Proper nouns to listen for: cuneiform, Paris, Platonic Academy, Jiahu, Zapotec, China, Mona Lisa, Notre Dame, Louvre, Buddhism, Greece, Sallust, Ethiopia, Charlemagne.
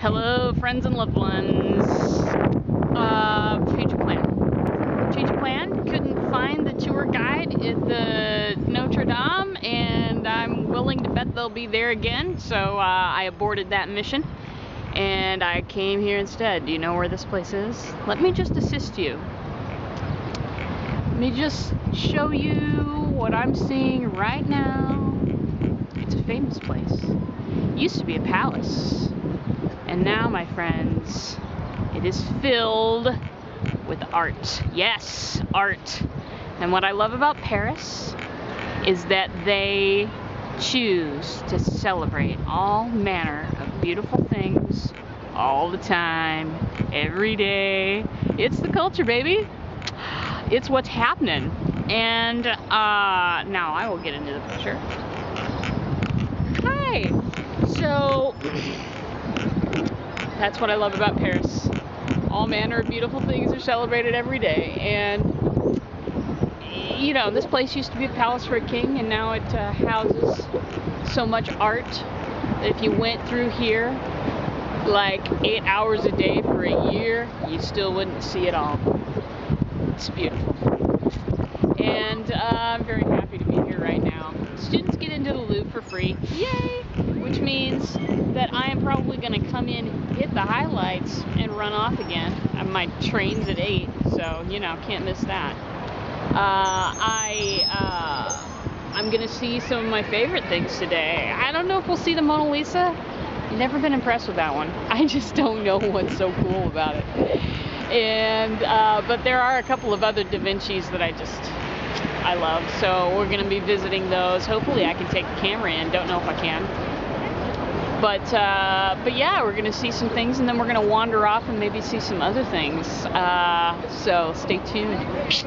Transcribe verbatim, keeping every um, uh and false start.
Hello, friends and loved ones. Uh, change of plan. Change of plan. Couldn't find the tour guide at the Notre Dame, and I'm willing to bet they'll be there again, so uh, I aborted that mission, and I came here instead. Do you know where this place is? Let me just assist you. Let me just show you what I'm seeing right now. It's a famous place. It used to be a palace. And now, my friends, it is filled with art. Yes, art. And what I love about Paris is that they choose to celebrate all manner of beautiful things all the time, every day. It's the culture, baby. It's what's happening. And uh, now I will get into the picture. Hi. So... that's what I love about Paris. All manner of beautiful things are celebrated every day, and you know, this place used to be a palace for a king, and now it uh, houses so much art that if you went through here like eight hours a day for a year, you still wouldn't see it all. It's beautiful. And uh, I'm very happy to be here right now. Students get into the Louvre for free. Yay! Which means that I am probably going to come in, hit the highlights, and run off again. My train's at eight, so, you know, can't miss that. Uh, I, uh, I'm going to see some of my favorite things today. I don't know if we'll see the Mona Lisa. I've never been impressed with that one. I just don't know what's so cool about it. And, uh, but there are a couple of other Da Vinci's that I just... I love, so we're going to be visiting those. Hopefully I can take the camera in. Don't know if I can. But, uh, but yeah, we're going to see some things, and then we're going to wander off and maybe see some other things. Uh, so stay tuned.